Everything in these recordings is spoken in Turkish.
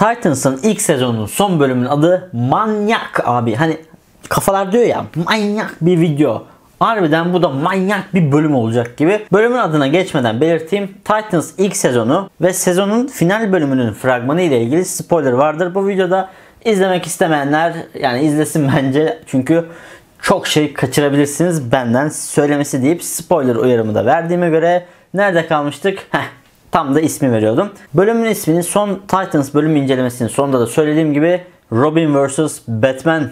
Titans'ın ilk sezonunun son bölümünün adı manyak abi. Hani kafalar diyor ya, manyak bir video. Harbiden bu da manyak bir bölüm olacak gibi. Bölümün adına geçmeden belirteyim. Titans ilk sezonu ve sezonun final bölümünün fragmanı ile ilgili spoiler vardır bu videoda. İzlemek istemeyenler yani izlesin bence, çünkü çok şey kaçırabilirsiniz benden söylemesi deyip spoiler uyarımı da verdiğime göre nerede kalmıştık? Tam da ismi veriyordum. Bölümün ismini son Titans bölüm incelemesinin sonunda da söylediğim gibi Robin vs. Batman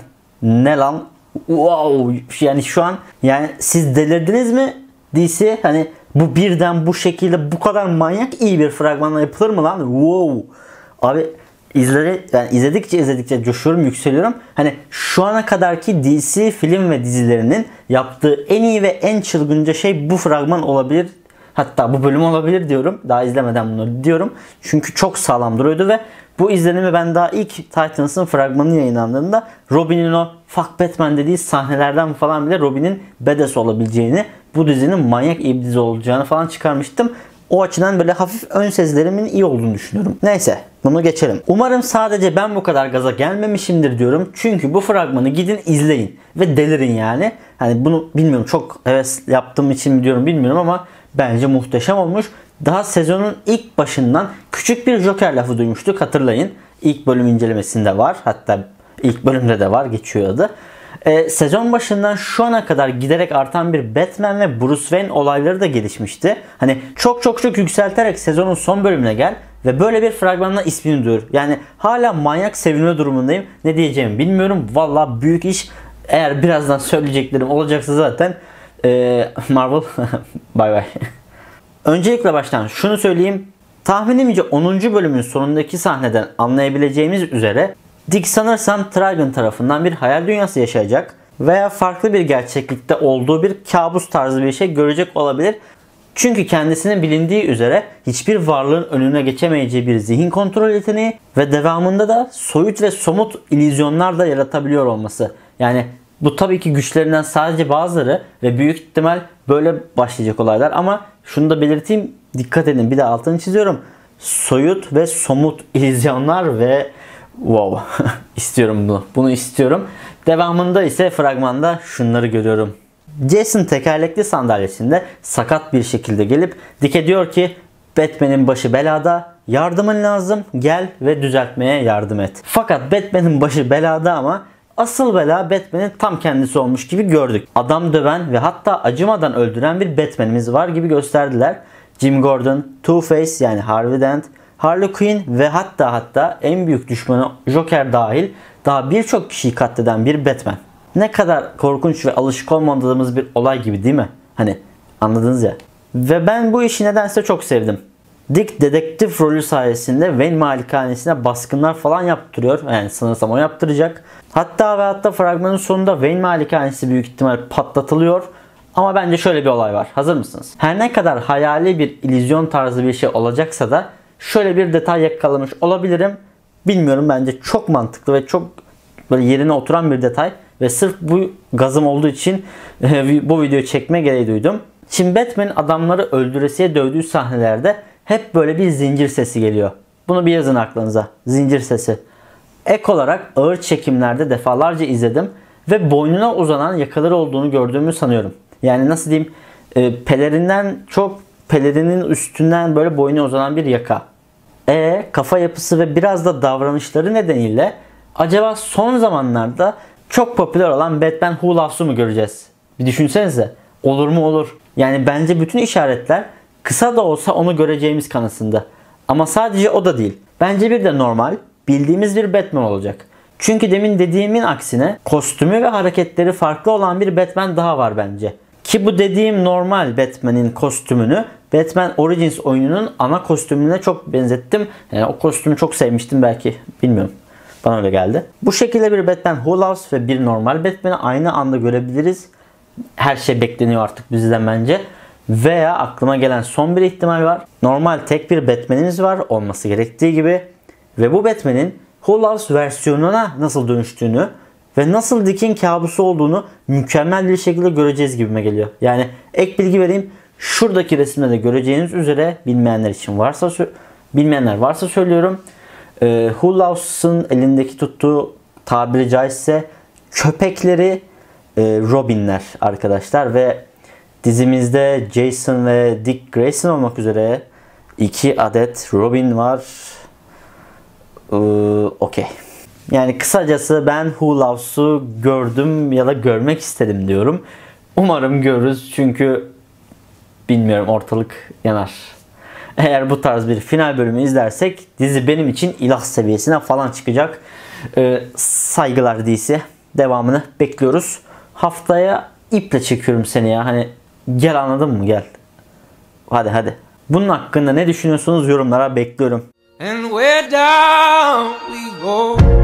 ne lan? Wow! Yani şu an yani siz delirdiniz mi? DC hani bu birden bu şekilde bu kadar manyak iyi bir fragmanla yapılır mı lan? Wow! Abi yani izledikçe coşuyorum, yükseliyorum. Hani şu ana kadarki DC film ve dizilerinin yaptığı en iyi ve en çılgınca şey bu fragman olabilir. Hatta bu bölüm olabilir diyorum. Daha izlemeden bunları diyorum. Çünkü çok sağlam duruyordu ve bu izlenimi ben daha ilk Titans'ın fragmanı yayınlandığında Robin'in o "fuck Batman" dediği sahnelerden falan bile Robin'in badass olabileceğini, bu dizinin manyak iyi bir dizi olacağını falan çıkarmıştım. O açıdan böyle hafif ön sezlerimin iyi olduğunu düşünüyorum. Neyse bunu geçelim. Umarım sadece ben bu kadar gaza gelmemişimdir diyorum. Çünkü bu fragmanı gidin izleyin ve delirin yani. Hani bunu bilmiyorum, çok heves yaptığım için mi diyorum bilmiyorum ama bence muhteşem olmuş. Daha sezonun ilk başından küçük bir Joker lafı duymuştuk, hatırlayın. İlk bölüm incelemesinde var, hatta ilk bölümde de var, geçiyor adı. Sezon başından şu ana kadar giderek artan bir Batman ve Bruce Wayne olayları da gelişmişti. Hani çok yükselterek sezonun son bölümüne gel ve böyle bir fragmanla ismini duyur. Yani hala manyak sevinme durumundayım. Ne diyeceğimi bilmiyorum. Valla büyük iş. Eğer birazdan söyleyeceklerim olacaksa zaten Marvel bay bay. Öncelikle baştan şunu söyleyeyim. Tahminimce 10. bölümün sonundaki sahneden anlayabileceğimiz üzere Dick sanırsam Trigon tarafından bir hayal dünyası yaşayacak veya farklı bir gerçeklikte olduğu bir kabus tarzı bir şey görecek olabilir. Çünkü kendisinin bilindiği üzere hiçbir varlığın önüne geçemeyeceği bir zihin kontrol yeteneği ve devamında da soyut ve somut illüzyonlar da yaratabiliyor olması. Yani bu tabii ki güçlerinden sadece bazıları ve büyük ihtimal böyle başlayacak olaylar, ama şunu da belirteyim, dikkat edin, bir de altını çiziyorum. Soyut ve somut illüzyonlar ve wow istiyorum bunu. Bunu istiyorum. Devamında ise fragmanda şunları görüyorum. Jason tekerlekli sandalyesinde sakat bir şekilde gelip Dick'e diyor ki Batman'in başı belada, yardımın lazım, gel ve düzeltmeye yardım et. Fakat Batman'in başı belada ama asıl bela Batman'in tam kendisi olmuş gibi gördük. Adam döven ve hatta acımadan öldüren bir Batman'imiz var gibi gösterdiler. Jim Gordon, Two-Face yani Harvey Dent, Harley Quinn ve hatta en büyük düşmanı Joker dahil daha birçok kişiyi katleden bir Batman. Ne kadar korkunç ve alışık olmadığımız bir olay gibi değil mi? Hani anladınız ya. Ve ben bu işi nedense çok sevdim. Dick dedektif rolü sayesinde Wayne malikanesine baskınlar falan yaptırıyor. Yani sanırsam o yaptıracak. Hatta fragmanın sonunda Wayne malikanesi büyük ihtimal patlatılıyor. Ama bence şöyle bir olay var. Hazır mısınız? Her ne kadar hayali bir illüzyon tarzı bir şey olacaksa da şöyle bir detay yakalamış olabilirim. Bilmiyorum, bence çok mantıklı ve çok böyle yerine oturan bir detay. Ve sırf bu gazım olduğu için bu videoyu çekme gereği duydum. Şimdi Batman'in adamları öldüresiye dövdüğü sahnelerde hep böyle bir zincir sesi geliyor. Bunu bir yazın aklınıza. Zincir sesi. Ek olarak ağır çekimlerde defalarca izledim. Ve boynuna uzanan yakaları olduğunu gördüğümü sanıyorum. Yani nasıl diyeyim, pelerinden çok pelerinin üstünden böyle boyuna uzanan bir yaka. Kafa yapısı ve biraz da davranışları nedeniyle acaba son zamanlarda çok popüler olan Batman Who Loves'u mu göreceğiz? Bir düşünsenize. Olur mu olur. Yani bence bütün işaretler kısa da olsa onu göreceğimiz kanısında. Ama sadece o da değil. Bence bir de normal, bildiğimiz bir Batman olacak. Çünkü demin dediğimin aksine kostümü ve hareketleri farklı olan bir Batman daha var bence. Ki bu dediğim normal Batman'in kostümünü Batman Origins oyununun ana kostümüne çok benzettim. Yani o kostümü çok sevmiştim belki. Bilmiyorum. Bana öyle geldi. Bu şekilde bir Batman Who Loves ve bir normal Batman'i aynı anda görebiliriz. Her şey bekleniyor artık bizden bence. Veya aklıma gelen son bir ihtimal var. Normal tek bir Batman'imiz var olması gerektiği gibi. Ve bu Batman'in Who Loves versiyonuna nasıl dönüştüğünü ve nasıl Dick'in kabusu olduğunu mükemmel bir şekilde göreceğiz gibime geliyor. Yani ek bilgi vereyim. Şuradaki resimde de göreceğiniz üzere bilmeyenler için varsa söylüyorum. Hull House'ın elindeki tuttuğu tabiri caizse köpekleri Robinler arkadaşlar ve dizimizde Jason ve Dick Grayson olmak üzere 2 adet Robin var. Okey. Yani kısacası ben Who Loves'u gördüm ya da görmek istedim diyorum. Umarım görürüz çünkü bilmiyorum, ortalık yanar. Eğer bu tarz bir final bölümü izlersek dizi benim için ilah seviyesine falan çıkacak. Saygılar DC. Devamını bekliyoruz. Haftaya iple çekiyorum seni ya. Hani gel, anladın mı? Gel. Hadi hadi. Bunun hakkında ne düşünüyorsunuz? Yorumlara bekliyorum. And where down we go.